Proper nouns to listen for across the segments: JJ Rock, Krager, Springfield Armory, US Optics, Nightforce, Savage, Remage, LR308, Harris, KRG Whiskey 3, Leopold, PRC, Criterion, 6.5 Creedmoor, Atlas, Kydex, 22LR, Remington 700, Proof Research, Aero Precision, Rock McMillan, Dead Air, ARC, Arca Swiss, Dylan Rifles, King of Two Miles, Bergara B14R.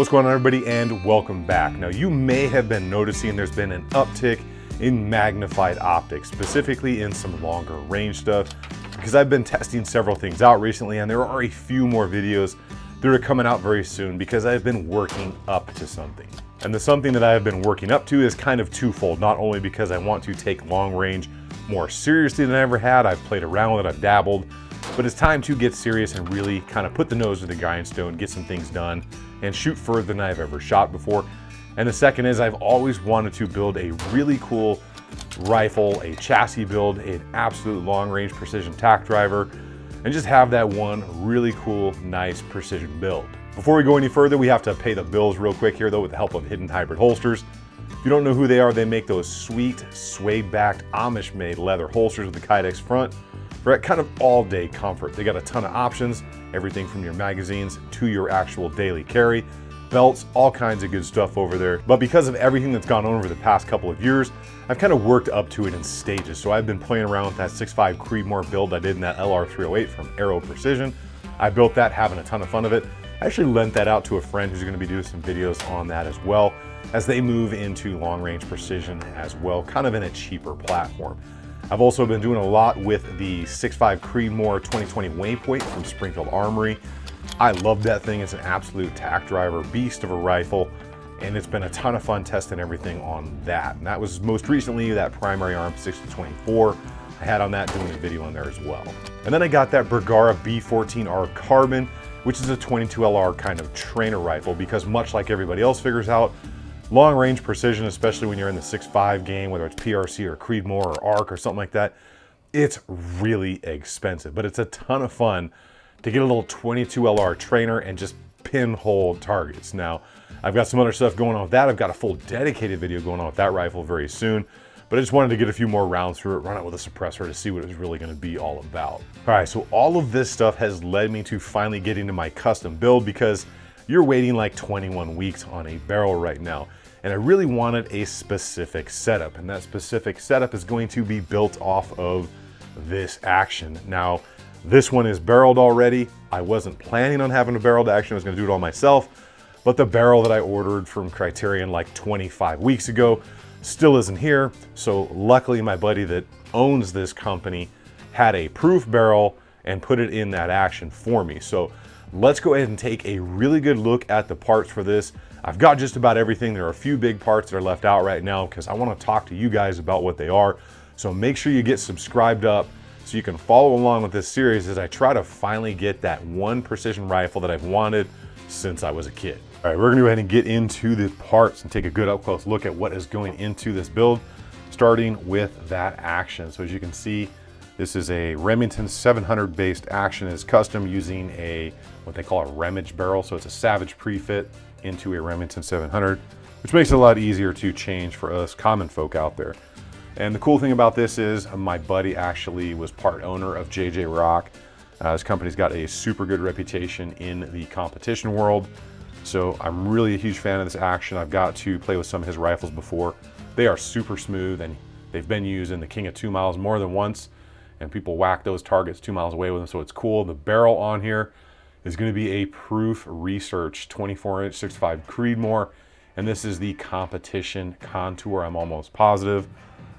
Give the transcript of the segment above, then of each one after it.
What's going on, everybody, and welcome back. Now, you may have been noticing there's been an uptick in magnified optics, specifically in some longer range stuff, because I've been testing several things out recently, and there are a few more videos that are coming out very soon because I've been working up to something. And the something that I have been working up to is kind of twofold, not only because I want to take long range more seriously than I ever had, I've played around with it, I've dabbled, but it's time to get serious and really kind of put the nose to the grindstone, get some things done, and shoot further than I've ever shot before. And the second is I've always wanted to build a really cool rifle, a chassis build, an absolute long-range precision tack driver, and just have that one really cool, nice precision build. Before we go any further, we have to pay the bills real quick here though with the help of Hidden Hybrid holsters. If you don't know who they are, they make those sweet, suede-backed, Amish-made leather holsters with the Kydex front for kind of all-day comfort. They got a ton of options, everything from your magazines to your actual daily carry, belts, all kinds of good stuff over there. But because of everything that's gone on over the past couple of years, I've kind of worked up to it in stages. So I've been playing around with that 6.5 Creedmoor build I did in that LR308 from Aero Precision. I built that, having a ton of fun of it. I actually lent that out to a friend who's gonna be doing some videos on that as well, as they move into long-range precision as well, kind of in a cheaper platform. I've also been doing a lot with the 6.5 Creedmoor 2020 Waypoint from Springfield Armory. I love that thing. It's an absolute tack driver, beast of a rifle, and it's been a ton of fun testing everything on that. And that was most recently that primary arm 6-24 I had on that, doing a video on there as well. And then I got that Bergara B14R Carbon, which is a 22LR kind of trainer rifle, because much like everybody else figures out, long range precision, especially when you're in the 6.5 game, whether it's PRC or Creedmoor or ARC or something like that, it's really expensive, but it's a ton of fun to get a little 22LR trainer and just pinhole targets. Now, I've got some other stuff going on with that. I've got a full dedicated video going on with that rifle very soon, but I just wanted to get a few more rounds through it, run it with a suppressor to see what it was really gonna be all about. All right, so all of this stuff has led me to finally getting to my custom build, because you're waiting like 21 weeks on a barrel right now. And I really wanted a specific setup, and that specific setup is going to be built off of this action. Now, this one is barreled already. I wasn't planning on having a barreled action. I was gonna do it all myself, but the barrel that I ordered from Criterion like 25 weeks ago still isn't here. So luckily my buddy that owns this company had a proof barrel and put it in that action for me. So let's go ahead and take a really good look at the parts for this. I've got just about everything. There are a few big parts that are left out right now because I want to talk to you guys about what they are. So make sure you get subscribed up so you can follow along with this series as I try to finally get that one precision rifle that I've wanted since I was a kid. All right, we're gonna go ahead and get into the parts and take a good up close look at what is going into this build, starting with that action. So as you can see, this is a Remington 700 based action. It's custom using a, what they call a Remage barrel. So it's a Savage prefit into a Remington 700, which makes it a lot easier to change for us common folk out there. And the cool thing about this is my buddy actually was part owner of JJ Rock. His company's got a super good reputation in the competition world. So I'm really a huge fan of this action. I've got to play with some of his rifles before. They are super smooth, and they've been used in the King of 2 Miles more than once, and people whack those targets 2 miles away with them, so it's cool. The barrel on here is gonna be a Proof Research 24-inch 6.5 Creedmoor, and this is the competition contour, I'm almost positive.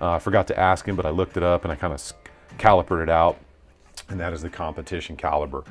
I forgot to ask him, but I looked it up and I kind of calipered it out, and that is the competition caliber.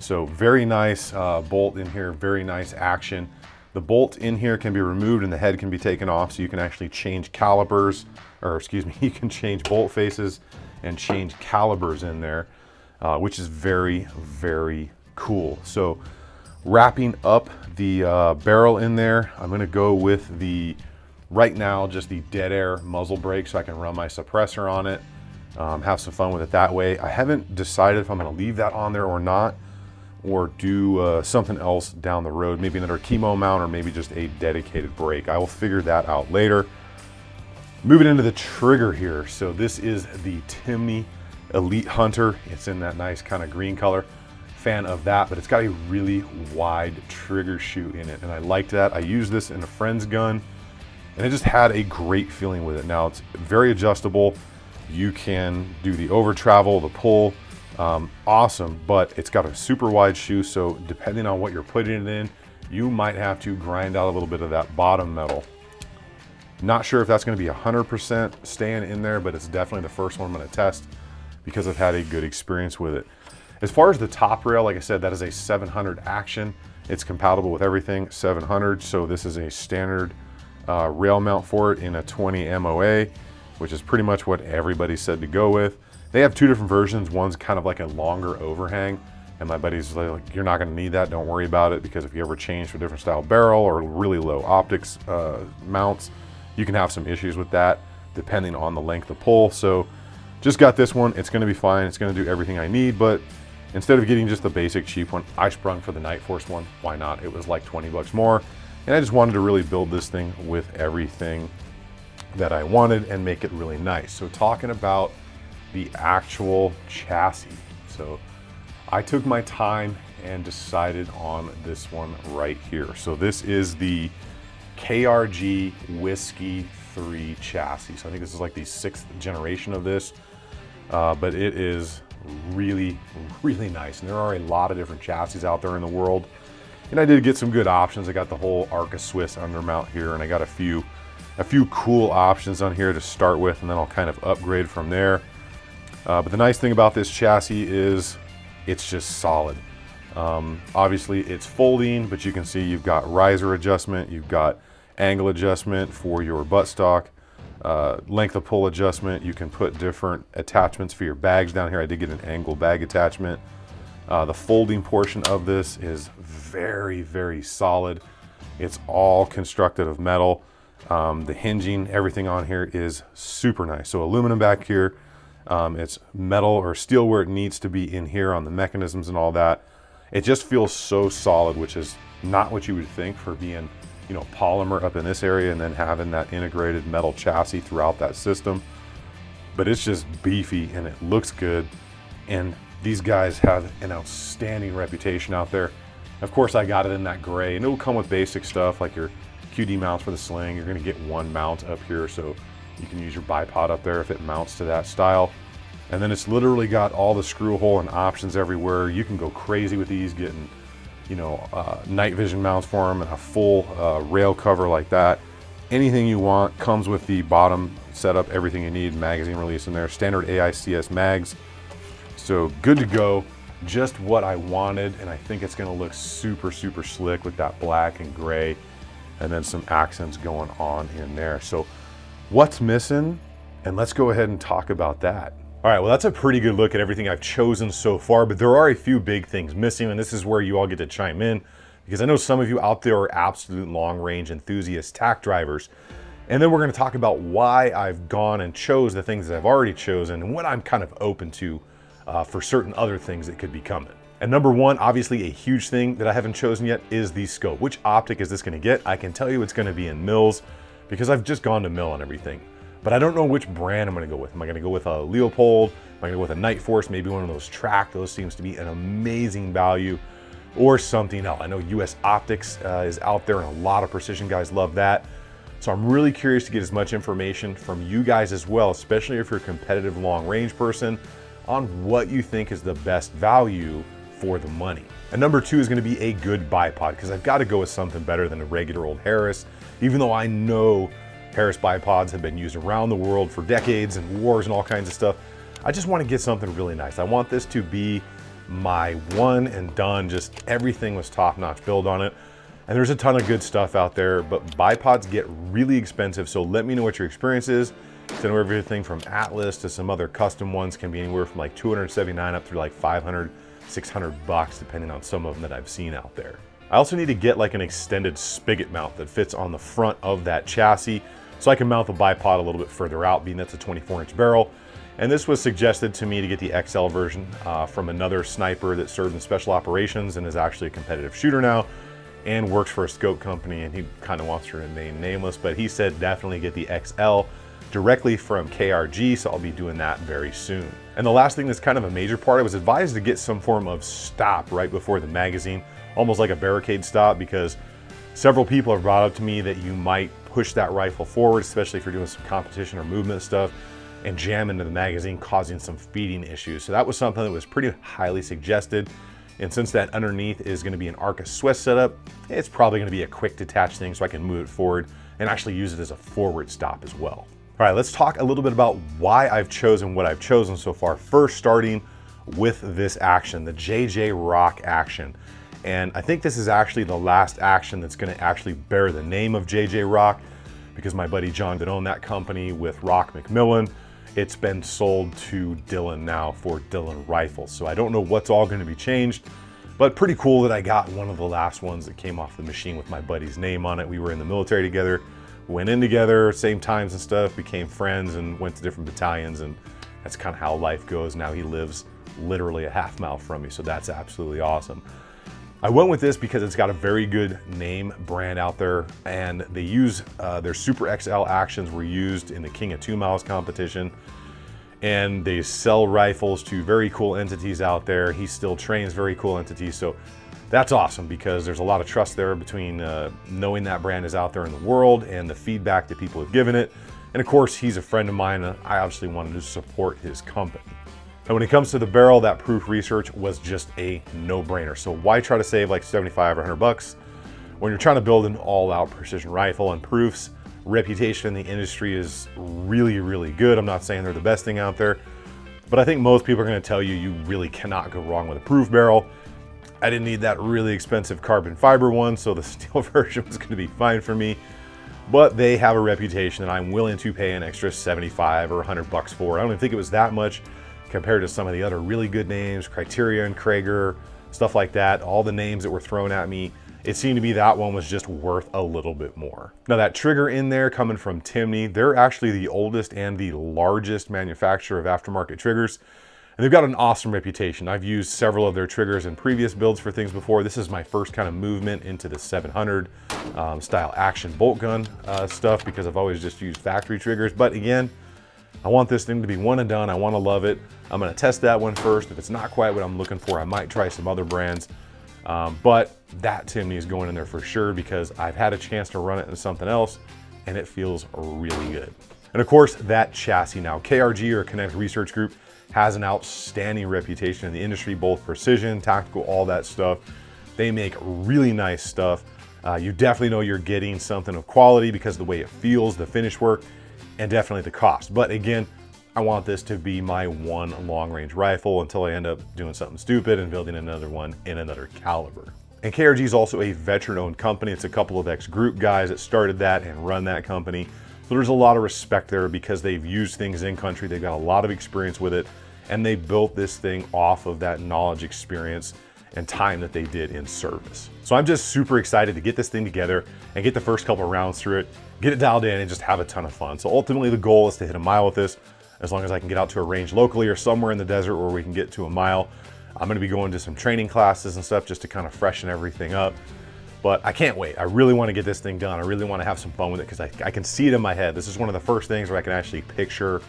So very nice bolt in here, very nice action. The bolt in here can be removed and the head can be taken off, so you can actually change calibers, or excuse me, you can change bolt faces and change calibers in there, which is very, very cool. So wrapping up the barrel in there, I'm gonna go with the, right now, just the Dead Air muzzle brake, so I can run my suppressor on it, have some fun with it that way. I haven't decided if I'm gonna leave that on there or not, or do something else down the road, maybe another chemo mount, or maybe just a dedicated brake. I will figure that out later. Moving into the trigger here. So this is the Timney Elite Hunter. It's in that nice kind of green color. Fan of that, but it's got a really wide trigger shoe in it, and I liked that. I used this in a friend's gun, and it just had a great feeling with it. Now it's very adjustable. You can do the over travel, the pull, awesome, but it's got a super wide shoe. So depending on what you're putting it in, you might have to grind out a little bit of that bottom metal. Not sure if that's going to be 100% staying in there, but it's definitely the first one I'm going to test because I've had a good experience with it. As far as the top rail, like I said, that is a 700 action. It's compatible with everything 700, so this is a standard rail mount for it in a 20 MOA, which is pretty much what everybody said to go with. They have two different versions. One's kind of like a longer overhang, and my buddy's like, you're not gonna need that, don't worry about it, because if you ever change to a different style barrel or really low optics mounts, you can have some issues with that depending on the length of pull. So just got this one, it's gonna be fine, it's gonna do everything I need, but instead of getting just the basic cheap one, I sprung for the Nightforce one. Why not? It was like 20 bucks more. And I just wanted to really build this thing with everything that I wanted and make it really nice. So talking about the actual chassis. So I took my time and decided on this one right here. So this is the KRG Whiskey 3 chassis. So I think this is like the 6th generation of this, but it is really, really nice. And there are a lot of different chassis out there in the world. And I did get some good options. I got the whole Arca Swiss undermount here, and I got a few cool options on here to start with, and then I'll kind of upgrade from there. But the nice thing about this chassis is it's just solid. Obviously it's folding, but you can see you've got riser adjustment, you've got angle adjustment for your buttstock, length of pull adjustment. You can put different attachments for your bags down here. I did get an angle bag attachment. The folding portion of this is very, very solid. It's all constructed of metal. The hinging, everything on here is super nice. So aluminum back here, it's metal or steel where it needs to be in here on the mechanisms and all that. It just feels so solid, which is not what you would think for being, you know, polymer up in this area and then having that integrated metal chassis throughout that system. But it's just beefy and it looks good. And these guys have an outstanding reputation out there. Of course, I got it in that gray, and it'll come with basic stuff like your QD mounts for the sling. You're gonna get one mount up here, so you can use your bipod up there if it mounts to that style. And then it's literally got all the screw hole and options everywhere. You can go crazy with these, getting, you know, night vision mounts for them and a full rail cover like that. Anything you want comes with the bottom setup, everything you need, magazine release in there, standard AICS mags. So good to go, just what I wanted. And I think it's gonna look super, super slick with that black and gray and then some accents going on in there. So what's missing? And let's go ahead and talk about that. All right, well, that's a pretty good look at everything I've chosen so far, but there are a few big things missing, and this is where you all get to chime in, because I know some of you out there are absolute long range enthusiast tack drivers. And then we're gonna talk about why I've gone and chose the things that I've already chosen and what I'm kind of open to for certain other things that could be coming. And number one, obviously a huge thing that I haven't chosen yet is the scope. Which optic is this gonna get? I can tell you it's gonna be in mils because I've just gone to mil on everything. But I don't know which brand I'm gonna go with. Am I gonna go with a Leopold? Am I gonna go with a Nightforce? Maybe one of those track, those seems to be an amazing value, or something else. I know US Optics is out there, and a lot of precision guys love that. So I'm really curious to get as much information from you guys as well, especially if you're a competitive long range person, on what you think is the best value for the money. And number two is gonna be a good bipod, because I've gotta go with something better than a regular old Harris, even though I know Harris bipods have been used around the world for decades and wars and all kinds of stuff. I just wanna get something really nice. I want this to be my one and done, just everything was top-notch build on it. And there's a ton of good stuff out there, but bipods get really expensive, so let me know what your experience is. I know everything from Atlas to some other custom ones can be anywhere from like 279 up through like 500, 600 bucks, depending on some of them that I've seen out there. I also need to get like an extended spigot mount that fits on the front of that chassis, so I can mount the bipod a little bit further out, being that's a 24-inch barrel. And this was suggested to me to get the XL version from another sniper that served in special operations and is actually a competitive shooter now and works for a scope company, and he kind of wants to remain nameless, but he said definitely get the XL directly from KRG, so I'll be doing that very soon. And the last thing that's kind of a major part, I was advised to get some form of stop right before the magazine, almost like a barricade stop, because several people have brought up to me that you might push that rifle forward, especially if you're doing some competition or movement stuff, and jam into the magazine, causing some feeding issues. So that was something that was pretty highly suggested. And since that underneath is gonna be an Arca Swiss setup, it's probably gonna be a quick detach thing so I can move it forward and actually use it as a forward stop as well. All right, let's talk a little bit about why I've chosen what I've chosen so far. First, starting with this action, the JJ Rock action. And I think this is actually the last action that's gonna actually bear the name of JJ Rock, because my buddy John that owned that company with Rock McMillan, it's been sold to Dylan now for Dylan Rifles. So I don't know what's all gonna be changed, but pretty cool that I got one of the last ones that came off the machine with my buddy's name on it. We were in the military together, went in together, same times and stuff, became friends and went to different battalions, and that's kind of how life goes. Now he lives literally a half mile from me, so that's absolutely awesome. I went with this because it's got a very good name brand out there, and they use their Super XL actions were used in the King of Two Miles competition, and they sell rifles to very cool entities out there. He still trains very cool entities, so that's awesome because there's a lot of trust there between knowing that brand is out there in the world and the feedback that people have given it. And of course, he's a friend of mine. I obviously wanted to support his company. And when it comes to the barrel, that Proof Research was just a no-brainer. So why try to save like 75 or 100 bucks when you're trying to build an all-out precision rifle? And Proof's reputation in the industry is really, really good. I'm not saying they're the best thing out there, but I think most people are gonna tell you, you really cannot go wrong with a Proof barrel. I didn't need that really expensive carbon fiber one, so the steel version was gonna be fine for me. But they have a reputation that I'm willing to pay an extra 75 or 100 bucks for. I don't even think it was that much compared to some of the other really good names, Criterion, Krager, stuff like that, all the names that were thrown at me. It seemed to be that one was just worth a little bit more. Now that trigger in there coming from Timney, they're actually the oldest and the largest manufacturer of aftermarket triggers. And they've got an awesome reputation. I've used several of their triggers in previous builds for things before. This is my first kind of movement into the 700 style action bolt gun stuff, because I've always just used factory triggers. But again, I want this thing to be one and done. I want to love it. I'm going to test that one first. If it's not quite what I'm looking for, I might try some other brands. But that Timney is going in there for sure, because I've had a chance to run it in something else and it feels really good. And of course, that chassis now. KRG, or Connect Research Group, has an outstanding reputation in the industry, both precision, tactical, all that stuff. They make really nice stuff. You definitely know you're getting something of quality because of the way it feels, the finish work, and definitely the cost. But again, I want this to be my one long range rifle until I end up doing something stupid and building another one in another caliber. And KRG is also a veteran owned company. It's a couple of ex-group guys that started that and run that company. So there's a lot of respect there because they've used things in country. They've got a lot of experience with it, and they built this thing off of that knowledge, experience, and time that they did in service. So I'm just super excited to get this thing together and get the first couple of rounds through it, get it dialed in, and just have a ton of fun. So ultimately the goal is to hit a mile with this. As long as I can get out to a range locally or somewhere in the desert where we can get to a mile, I'm gonna be going to some training classes and stuff just to kind of freshen everything up. But I can't wait. I really wanna get this thing done. I really wanna have some fun with it because I can see it in my head. This is one of the first things where I can actually picture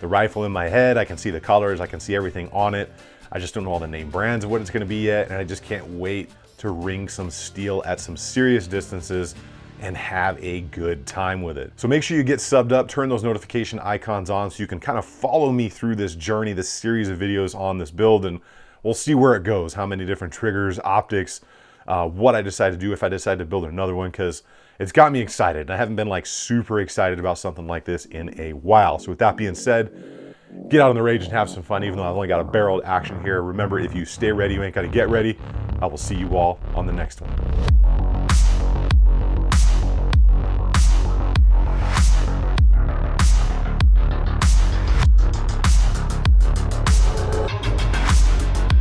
the rifle in my head. I can see the colors, I can see everything on it. I just don't know all the name brands of what it's gonna be yet, and I just can't wait to ring some steel at some serious distances and have a good time with it. So make sure you get subbed up, turn those notification icons on so you can kind of follow me through this journey, this series of videos on this build, and we'll see where it goes, how many different triggers, optics, what I decide to do if I decide to build another one, because it's got me excited. I haven't been like super excited about something like this in a while. So with that being said, get out on the range and have some fun, even though I've only got a barreled action here. Remember, if you stay ready, you ain't got to get ready. I will see you all on the next one.